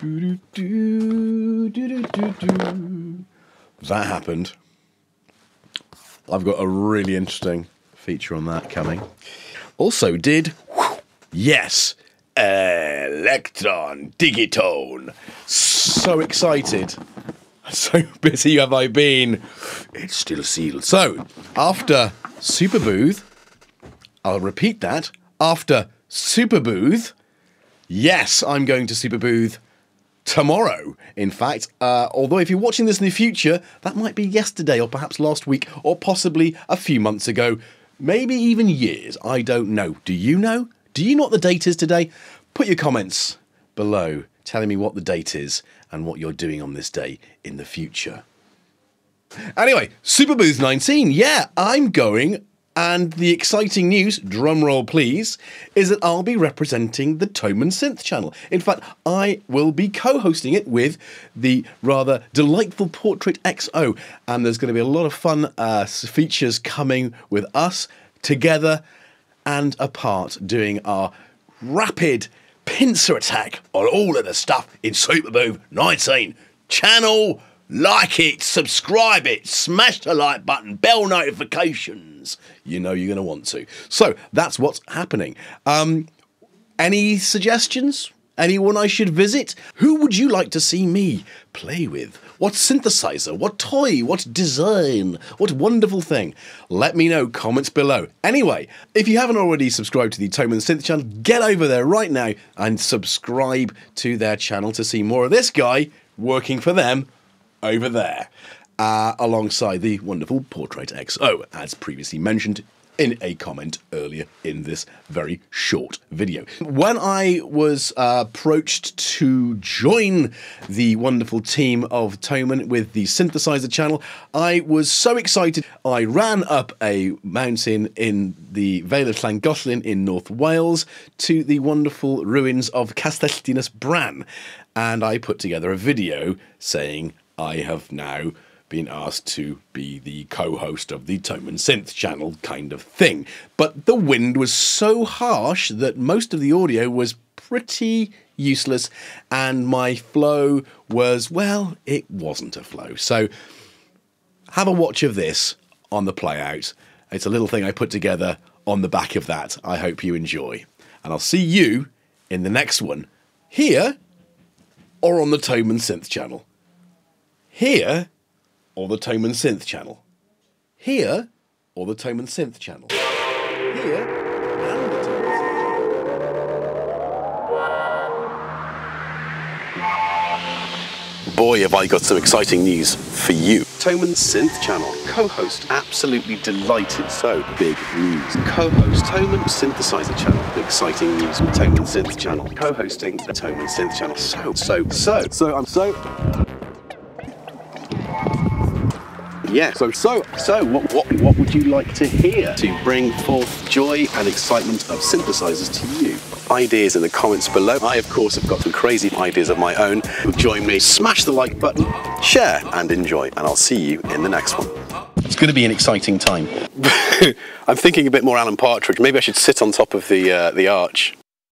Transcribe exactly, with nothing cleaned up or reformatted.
That happened. I've got a really interesting feature on that coming. Also did, yes, Electron Digitone. So excited. So busy have I been. It's still sealed. So, after Superbooth, I'll repeat that. After Superbooth, yes, I'm going to Superbooth tomorrow. In fact, uh, although if you're watching this in the future, that might be yesterday or perhaps last week or possibly a few months ago. Maybe even years. I don't know. Do you know? Do you know what the date is today? Put your comments below telling me what the date is and what you're doing on this day in the future. Anyway, Superbooth nineteen, yeah, I'm going, and the exciting news, drumroll please, is that I'll be representing the Thomann Synth channel. In fact, I will be co-hosting it with the rather delightful Portrait X O, and there's going to be a lot of fun uh, features coming with us together and apart doing our rapid pincer attack on all of the stuff in Superbooth nineteen. Channel, like it, subscribe it, smash the like button, bell notifications. You know you're going to want to. So that's what's happening. Um, any suggestions? Anyone I should visit? Who would you like to see me play with? What synthesizer? What toy? What design? What wonderful thing? Let me know, comments below. Anyway, if you haven't already subscribed to the Thomann Synth channel, get over there right now and subscribe to their channel to see more of this guy working for them over there, uh, alongside the wonderful Portrait X O, as previously mentioned in a comment earlier in this very short video. When I was uh, approached to join the wonderful team of Thomann with the synthesizer channel, I was so excited. I ran up a mountain in the Vale of Llangollen in North Wales to the wonderful ruins of Castell Dinas Bran, and I put together a video saying I have now been asked to be the co-host of the Thomann Synth channel kind of thing. But the wind was so harsh that most of the audio was pretty useless and my flow was, well, it wasn't a flow. So have a watch of this on the playout. It's a little thing I put together on the back of that. I hope you enjoy. And I'll see you in the next one, here or on the Thomann Synth channel. Here or the Thomann Synth channel. Here, or the Thomann Synth channel. Here, and the Thomann Synth channel. Boy, have I got some exciting news for you. Thomann Synth channel. Co-host, absolutely delighted. So, big news. Co-host, Thomann synthesizer channel. Exciting news from Thomann Synth channel. Co-hosting the Thomann Synth channel. So, so, so, so, I'm so... Yeah, so, so, so, what, what, what would you like to hear to bring forth joy and excitement of synthesizers to you? Ideas in the comments below. I, of course, have got some crazy ideas of my own. Join me, smash the like button, share and enjoy, and I'll see you in the next one. It's going to be an exciting time. I'm thinking a bit more Alan Partridge. Maybe I should sit on top of the, uh, the arch.